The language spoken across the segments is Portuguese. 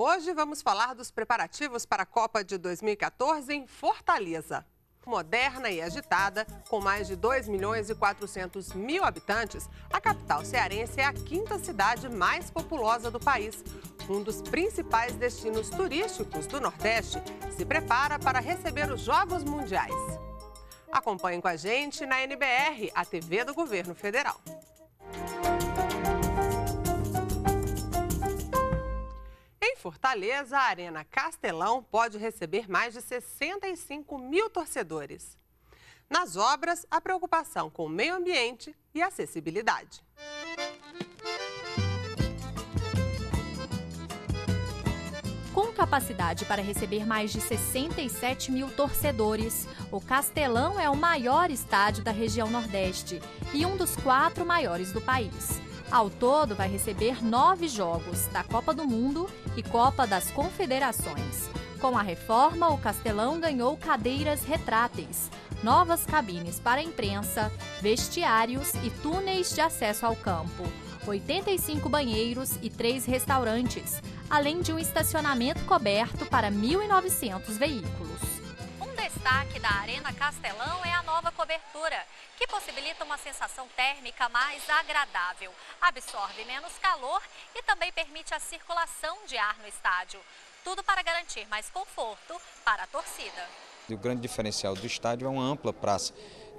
Hoje vamos falar dos preparativos para a Copa de 2014 em Fortaleza. Moderna e agitada, com mais de 2.400.000 habitantes, a capital cearense é a quinta cidade mais populosa do país. Um dos principais destinos turísticos do Nordeste se prepara para receber os Jogos Mundiais. Acompanhem com a gente na NBR, a TV do Governo Federal. Em Fortaleza, a Arena Castelão pode receber mais de 65.000 torcedores. Nas obras, a preocupação com o meio ambiente e acessibilidade. Com capacidade para receber mais de 67.000 torcedores, o Castelão é o maior estádio da região Nordeste e um dos 4 maiores do país. Ao todo, vai receber 9 jogos da Copa do Mundo e Copa das Confederações. Com a reforma, o Castelão ganhou cadeiras retráteis, novas cabines para a imprensa, vestiários e túneis de acesso ao campo, 85 banheiros e 3 restaurantes, além de um estacionamento coberto para 1.900 veículos. Um destaque da Arena Castelão é a nova cobertura, que possibilita uma sensação térmica mais agradável, absorve menos calor e também permite a circulação de ar no estádio. Tudo para garantir mais conforto para a torcida. O grande diferencial do estádio é uma ampla praça,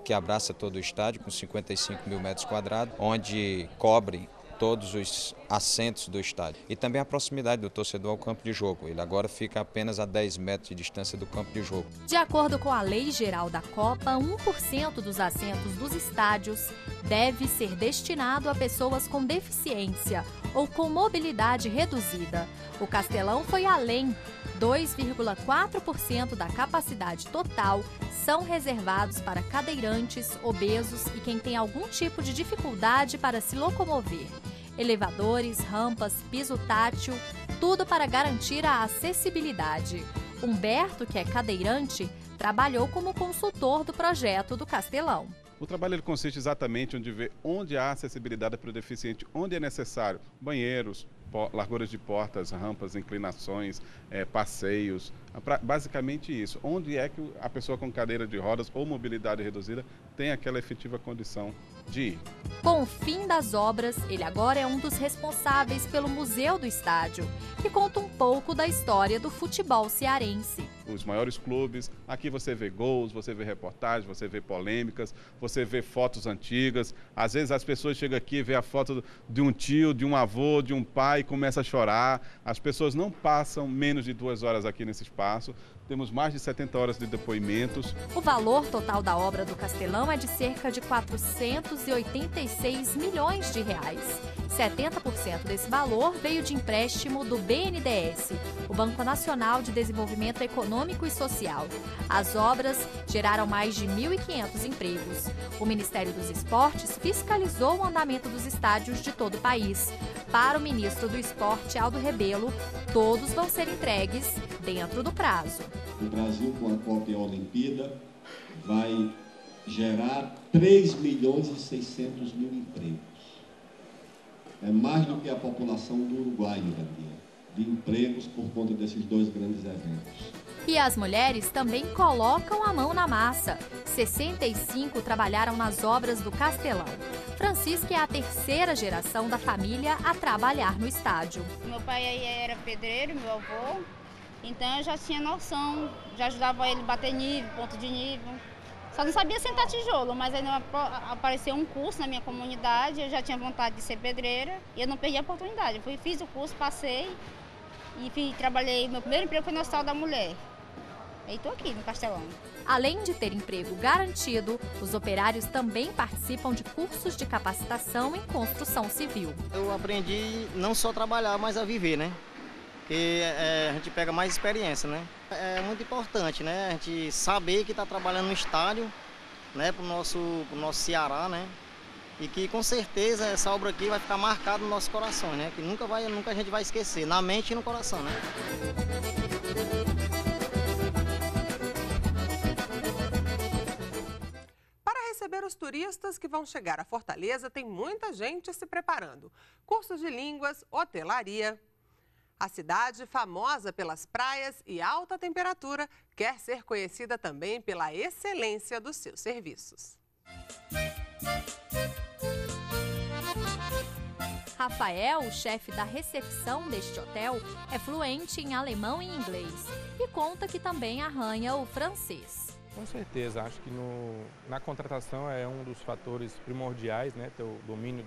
que abraça todo o estádio com 55.000 metros quadrados, onde cobre todos os assentos do estádio. E também a proximidade do torcedor ao campo de jogo. Ele agora fica apenas a 10 metros de distância do campo de jogo. De acordo com a Lei Geral da Copa, 1% dos assentos dos estádios deve ser destinado a pessoas com deficiência ou com mobilidade reduzida. O Castelão foi além. 2,4% da capacidade total são reservados para cadeirantes, obesos e quem tem algum tipo de dificuldade para se locomover. Elevadores, rampas, piso tátil, tudo para garantir a acessibilidade. Humberto, que é cadeirante, trabalhou como consultor do projeto do Castelão. O trabalho ele consiste exatamente em ver onde há acessibilidade para o deficiente, onde é necessário banheiros, larguras de portas, rampas, inclinações, passeios, basicamente isso. Onde é que a pessoa com cadeira de rodas ou mobilidade reduzida tem aquela efetiva condição de ir. Com o fim das obras, ele agora é um dos responsáveis pelo Museu do Estádio, que conta um pouco da história do futebol cearense. Os maiores clubes, aqui você vê gols, você vê reportagens, você vê polêmicas, você vê fotos antigas. Às vezes as pessoas chegam aqui e vê a foto de um tio, de um avô, de um pai e começa a chorar. As pessoas não passam menos de 2 horas aqui nesse espaço. Temos mais de 70 horas de depoimentos. O valor total da obra do Castelão é de cerca de 486 milhões de reais. 70% desse valor veio de empréstimo do BNDES, o Banco Nacional de Desenvolvimento Econômico e Social. As obras geraram mais de 1.500 empregos. O Ministério dos Esportes fiscalizou o andamento dos estádios de todo o país. Para o ministro do Esporte, Aldo Rebelo, todos vão ser entregues dentro do prazo. O Brasil, com a Copa e a Olimpíada, vai gerar 3.600.000 empregos. É mais do que a população do Uruguai, de empregos por conta desses 2 grandes eventos. E as mulheres também colocam a mão na massa. 65 trabalharam nas obras do Castelão. Francisca é a 3ª geração da família a trabalhar no estádio. Meu pai aí era pedreiro, meu avô, então eu já tinha noção, já ajudava ele a bater nível, ponto de nível. Só não sabia sentar tijolo, mas aí apareceu um curso na minha comunidade, eu já tinha vontade de ser pedreira e eu não perdi a oportunidade. Eu fiz o curso, passei e trabalhei. Meu primeiro emprego foi no Hospital da Mulher. E estou aqui no Castelão. Além de ter emprego garantido, os operários também participam de cursos de capacitação em construção civil. Eu aprendi não só a trabalhar, mas a viver, né? Porque a gente pega mais experiência, né? É muito importante, né? A gente saber que está trabalhando no estádio, né? Pro nosso Ceará, né? E que com certeza essa obra aqui vai ficar marcada no nosso coração, né? Que nunca a gente vai esquecer, na mente e no coração, né? Para receber os turistas que vão chegar a Fortaleza, tem muita gente se preparando. Cursos de línguas, hotelaria. A cidade, famosa pelas praias e alta temperatura, quer ser conhecida também pela excelência dos seus serviços. Rafael, o chefe da recepção deste hotel, é fluente em alemão e inglês e conta que também arranha o francês. Com certeza, acho que na contratação é um dos fatores primordiais, né? Ter o domínio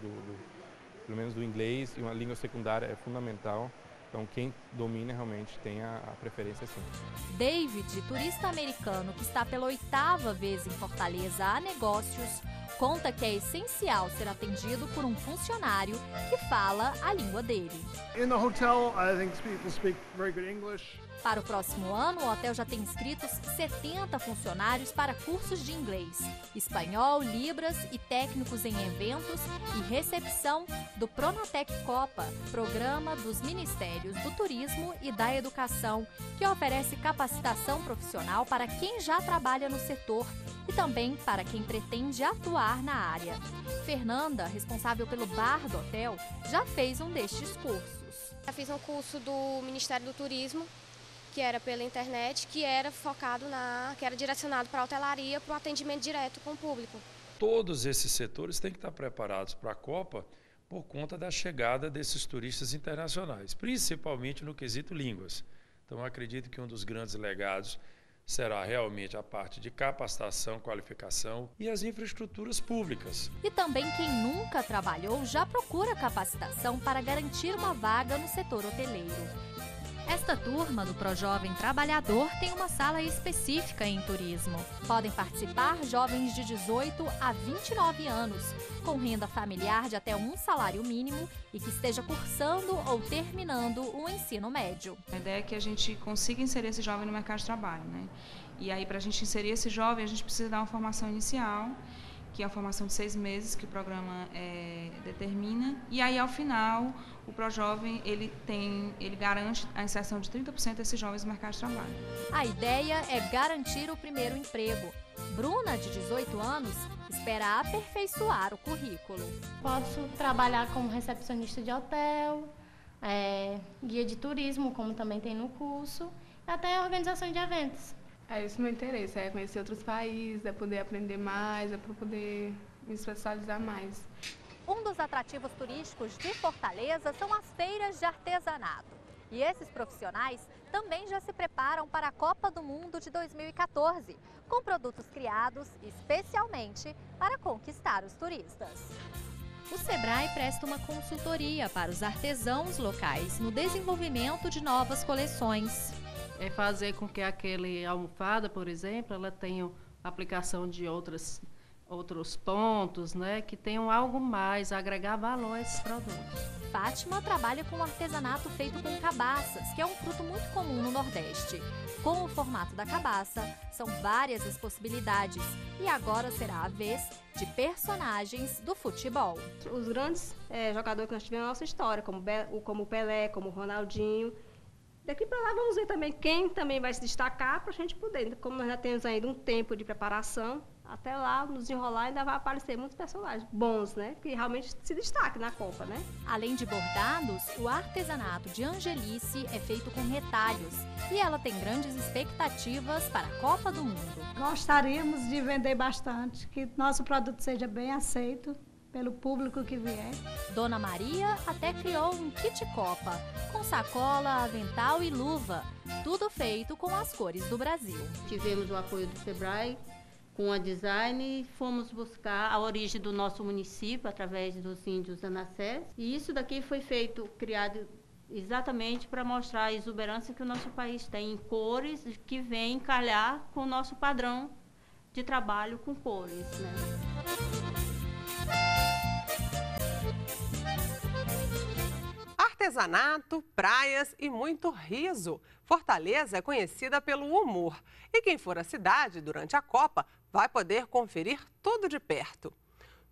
pelo menos do inglês e uma língua secundária é fundamental. Então, quem domina realmente tem a preferência, sim. David, turista americano que está pela 8ª vez em Fortaleza a negócios, conta que é essencial ser atendido por um funcionário que fala a língua dele. Para o próximo ano, o hotel já tem inscritos 70 funcionários para cursos de inglês, espanhol, libras e técnicos em eventos e recepção do Pronatec Copa, programa dos Ministérios do Turismo e da Educação, que oferece capacitação profissional para quem já trabalha no setor e também para quem pretende atuar na área. Fernanda, responsável pelo bar do hotel, já fez um destes cursos. Já fiz um curso do Ministério do Turismo, que era pela internet, que era direcionado para a hotelaria, para o atendimento direto com o público. Todos esses setores têm que estar preparados para a Copa por conta da chegada desses turistas internacionais, principalmente no quesito línguas. Então, eu acredito que um dos grandes legados será realmente a parte de capacitação, qualificação e as infraestruturas públicas. E também quem nunca trabalhou já procura capacitação para garantir uma vaga no setor hoteleiro. Esta turma do Pro Jovem Trabalhador tem uma sala específica em turismo. Podem participar jovens de 18 a 29 anos, com renda familiar de até um salário mínimo e que esteja cursando ou terminando o ensino médio. A ideia é que a gente consiga inserir esse jovem no mercado de trabalho, né? E aí, para a gente inserir esse jovem, a gente precisa dar uma formação inicial, que é a formação de 6 meses que o programa determina. E aí, ao final, o ProJovem ele garante a inserção de 30% desses jovens no mercado de trabalho. A ideia é garantir o primeiro emprego. Bruna, de 18 anos, espera aperfeiçoar o currículo. Posso trabalhar como recepcionista de hotel, guia de turismo, como também tem no curso, até organização de eventos. É isso, meu interesse é conhecer outros países, é poder aprender mais, é para poder me especializar mais. Um dos atrativos turísticos de Fortaleza são as feiras de artesanato. E esses profissionais também já se preparam para a Copa do Mundo de 2014, com produtos criados especialmente para conquistar os turistas. O Sebrae presta uma consultoria para os artesãos locais no desenvolvimento de novas coleções. É fazer com que aquele almofada, por exemplo, ela tenha aplicação de outros pontos, né, que tenham algo mais, agregar valor a esses produtos. Fátima trabalha com um artesanato feito com cabaças, que é um fruto muito comum no Nordeste. Com o formato da cabaça, são várias as possibilidades e agora será a vez de personagens do futebol. Os grandes jogadores que nós tivemos na nossa história, como o Pelé, como o Ronaldinho. Daqui para lá vamos ver também quem também vai se destacar para a gente poder, como nós já temos ainda um tempo de preparação, até lá nos enrolar ainda vai aparecer muitos personagens bons, né? Que realmente se destaque na Copa, né? Além de bordados, o artesanato de Angelice é feito com retalhos e ela tem grandes expectativas para a Copa do Mundo. Gostaríamos de vender bastante, que nosso produto seja bem aceito pelo público que vier. Dona Maria até criou um kit Copa, com sacola, avental e luva, tudo feito com as cores do Brasil. Tivemos o apoio do Sebrae com a design e fomos buscar a origem do nosso município através dos índios Anassés. E isso daqui foi criado exatamente para mostrar a exuberância que o nosso país tem em cores que vem encalhar com o nosso padrão de trabalho com cores, né? Artesanato, praias e muito riso. Fortaleza é conhecida pelo humor e quem for à cidade durante a Copa vai poder conferir tudo de perto.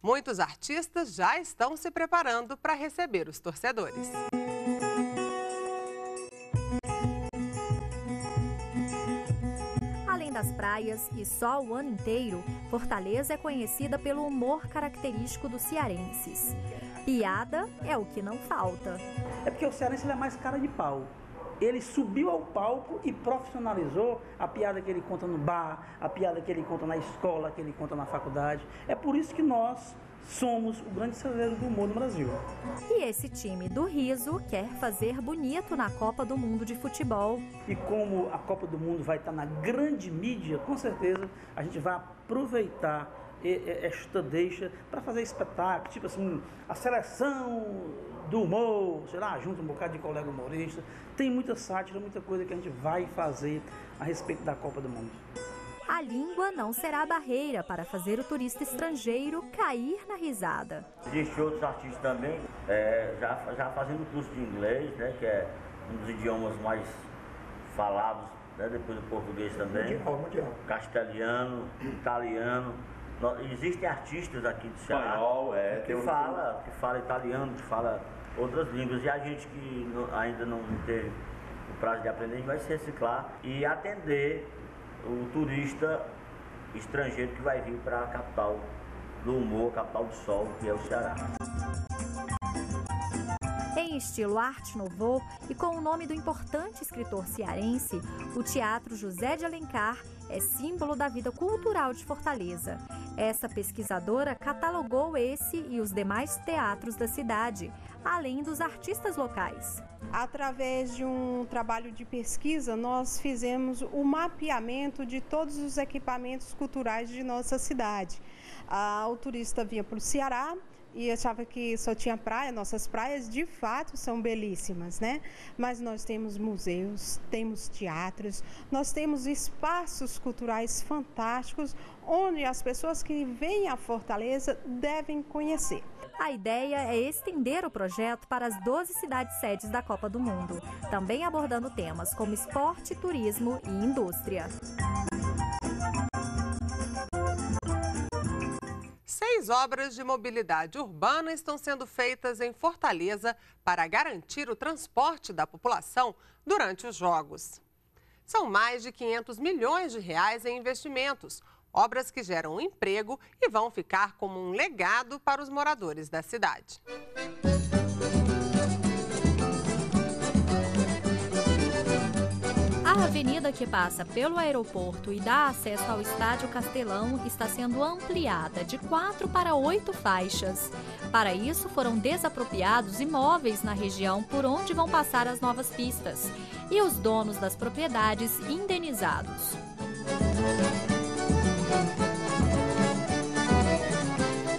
Muitos artistas já estão se preparando para receber os torcedores. Além das praias e sol o ano inteiro, Fortaleza é conhecida pelo humor característico dos cearenses. Piada é o que não falta. É porque o cearense ele é mais cara de pau. Ele subiu ao palco e profissionalizou a piada que ele conta no bar, a piada que ele conta na escola, que ele conta na faculdade. É por isso que nós somos o grande celeiro do humor no Brasil. E esse time do riso quer fazer bonito na Copa do Mundo de futebol. E como a Copa do Mundo vai estar na grande mídia, com certeza a gente vai aproveitar esta deixa para fazer espetáculo, tipo assim, a seleção do humor, sei lá, junto um bocado de colega humorista. Tem muita sátira, muita coisa que a gente vai fazer a respeito da Copa do Mundo. A língua não será barreira para fazer o turista estrangeiro cair na risada. Existem outros artistas também, já fazendo curso de inglês, né, que é um dos idiomas mais falados, né, depois do português também. Mundial. Castelhano, italiano. Existem artistas aqui do Ceará que fala italiano, que fala outras línguas. E a gente que ainda não teve o prazo de aprender, a gente vai se reciclar e atender o turista estrangeiro que vai vir para a capital do humor, capital do sol, que é o Ceará. Em estilo Arte Nouveau e com o nome do importante escritor cearense, o Teatro José de Alencar é símbolo da vida cultural de Fortaleza. Essa pesquisadora catalogou esse e os demais teatros da cidade, além dos artistas locais. Através de um trabalho de pesquisa, nós fizemos o mapeamento de todos os equipamentos culturais de nossa cidade. O turista vinha para o Ceará e achava que só tinha praia. Nossas praias de fato são belíssimas, né? Mas nós temos museus, temos teatros, nós temos espaços culturais fantásticos onde as pessoas que vêm à Fortaleza devem conhecer. A ideia é estender o projeto para as 12 cidades-sedes da Copa do Mundo, também abordando temas como esporte, turismo e indústria. 6 obras de mobilidade urbana estão sendo feitas em Fortaleza para garantir o transporte da população durante os Jogos. São mais de 500 milhões de reais em investimentos, obras que geram emprego e vão ficar como um legado para os moradores da cidade. A avenida que passa pelo aeroporto e dá acesso ao Estádio Castelão está sendo ampliada de 4 para 8 faixas. Para isso, foram desapropriados imóveis na região por onde vão passar as novas pistas e os donos das propriedades indenizados.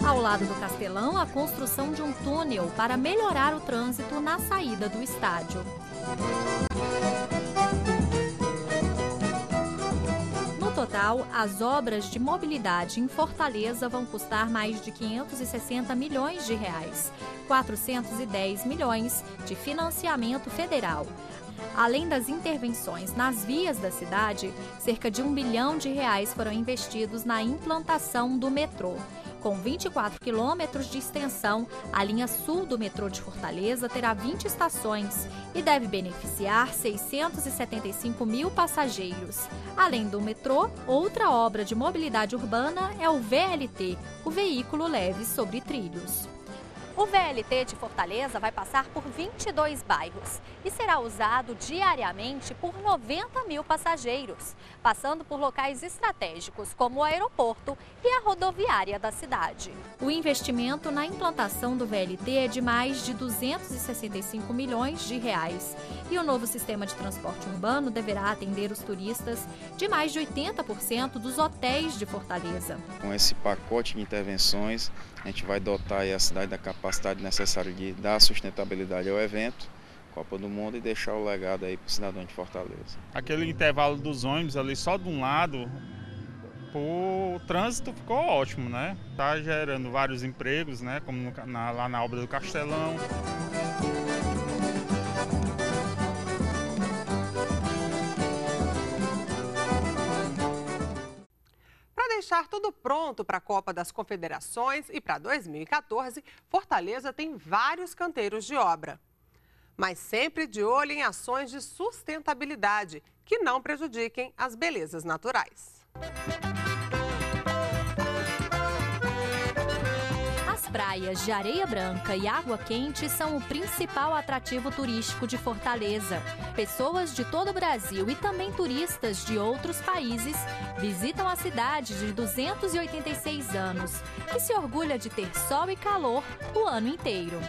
Ao lado do Castelão, a construção de um túnel para melhorar o trânsito na saída do estádio. No total, as obras de mobilidade em Fortaleza vão custar mais de 560 milhões de reais, 410 milhões de financiamento federal. Além das intervenções nas vias da cidade, cerca de R$ 1 bilhão foram investidos na implantação do metrô. Com 24 quilômetros de extensão, a linha sul do metrô de Fortaleza terá 20 estações e deve beneficiar 675 mil passageiros. Além do metrô, outra obra de mobilidade urbana é o VLT, o veículo leve sobre trilhos. O VLT de Fortaleza vai passar por 22 bairros e será usado diariamente por 90 mil passageiros, passando por locais estratégicos como o aeroporto e a rodoviária da cidade. O investimento na implantação do VLT é de mais de 265 milhões de reais e o novo sistema de transporte urbano deverá atender os turistas de mais de 80% dos hotéis de Fortaleza. Com esse pacote de intervenções, a gente vai dotar a cidade da capacidade necessária de dar sustentabilidade ao evento, Copa do Mundo, e deixar o legado aí para o cidadão de Fortaleza. Aquele intervalo dos ônibus ali só de um lado, o trânsito ficou ótimo, né? Tá gerando vários empregos, né? Como lá na obra do Castelão. Deixar tudo pronto para a Copa das Confederações e para 2014, Fortaleza tem vários canteiros de obra. Mas sempre de olho em ações de sustentabilidade que não prejudiquem as belezas naturais. As praias de areia branca e água quente são o principal atrativo turístico de Fortaleza. Pessoas de todo o Brasil e também turistas de outros países visitam a cidade de 286 anos, que se orgulha de ter sol e calor o ano inteiro.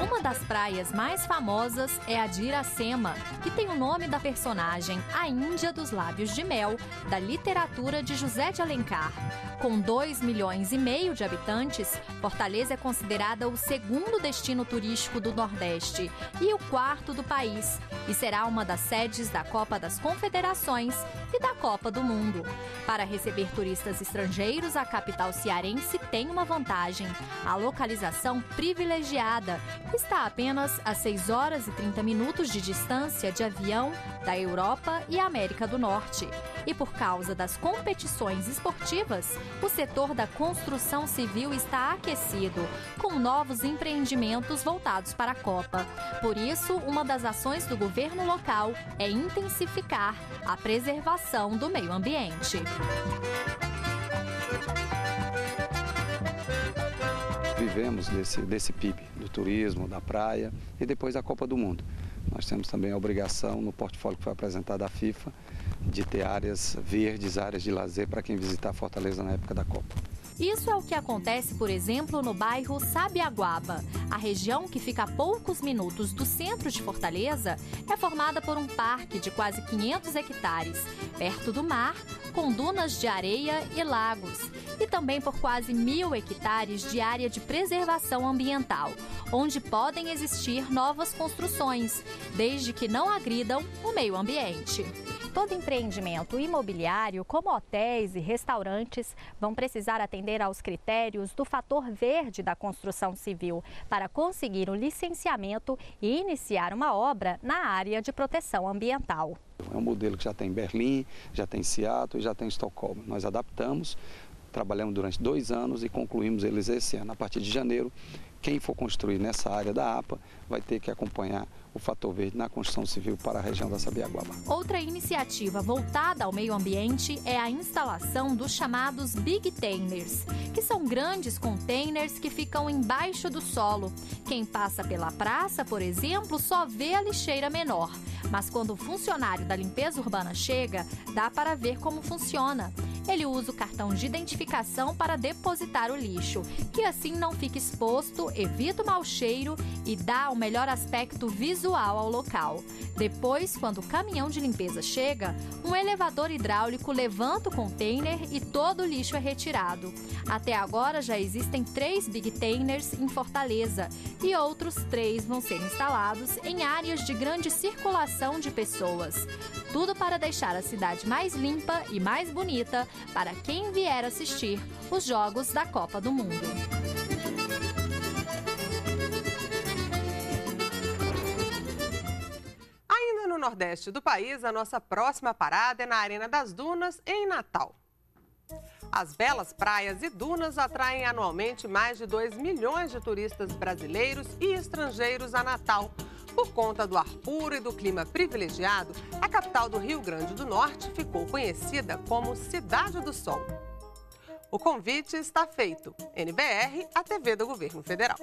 Uma das praias mais famosas é a de Diracema, que tem o nome da personagem, a Índia dos Lábios de Mel, da literatura de José de Alencar. Com 2,5 milhões de habitantes, Fortaleza é considerada o segundo destino turístico do Nordeste e o quarto do país, e será uma das sedes da Copa das Confederações e da Copa do Mundo. Para receber turistas estrangeiros, a capital cearense tem uma vantagem: a localização privilegiada está apenas a 6 horas e 30 minutos de distância de avião da Europa e América do Norte. E por causa das competições esportivas, o setor da construção civil está aquecido, com novos empreendimentos voltados para a Copa. Por isso, uma das ações do governo local é intensificar a preservação do meio ambiente. Vivemos desse PIB, do turismo, da praia e depois da Copa do Mundo. Nós temos também a obrigação, no portfólio que foi apresentado à FIFA, de ter áreas verdes, áreas de lazer para quem visitar Fortaleza na época da Copa. Isso é o que acontece, por exemplo, no bairro Sabiaguaba. A região, que fica a poucos minutos do centro de Fortaleza, é formada por um parque de quase 500 hectares, perto do mar, com dunas de areia e lagos, e também por quase 1.000 hectares de área de preservação ambiental, onde podem existir novas construções, desde que não agridam o meio ambiente. Todo empreendimento imobiliário, como hotéis e restaurantes, vão precisar atender aos critérios do fator verde da construção civil para conseguir um licenciamento e iniciar uma obra na área de proteção ambiental. É um modelo que já tem em Berlim, já tem em Seattle e já tem em Estocolmo. Nós adaptamos, trabalhamos durante 2 anos e concluímos eles esse ano. A partir de janeiro, quem for construir nessa área da APA vai ter que acompanhar o fator verde na construção civil para a região da Sabiaguaba. Outra iniciativa voltada ao meio ambiente é a instalação dos chamados Big Containers, que são grandes containers que ficam embaixo do solo. Quem passa pela praça, por exemplo, só vê a lixeira menor, mas quando o funcionário da limpeza urbana chega, dá para ver como funciona. Ele usa o cartão de identificação para depositar o lixo, que assim não fica exposto, evita o mau cheiro e dá o melhor aspecto visual ao local. Depois, quando o caminhão de limpeza chega, um elevador hidráulico levanta o container e todo o lixo é retirado. Até agora já existem 3 Big Containers em Fortaleza e outros 3 vão ser instalados em áreas de grande circulação de pessoas. Tudo para deixar a cidade mais limpa e mais bonita para quem vier assistir os jogos da Copa do Mundo. Ainda no Nordeste do país, a nossa próxima parada é na Arena das Dunas, em Natal. As belas praias e dunas atraem anualmente mais de 2 milhões de turistas brasileiros e estrangeiros a Natal. Por conta do ar puro e do clima privilegiado, a capital do Rio Grande do Norte ficou conhecida como Cidade do Sol. O convite está feito. NBR, a TV do Governo Federal.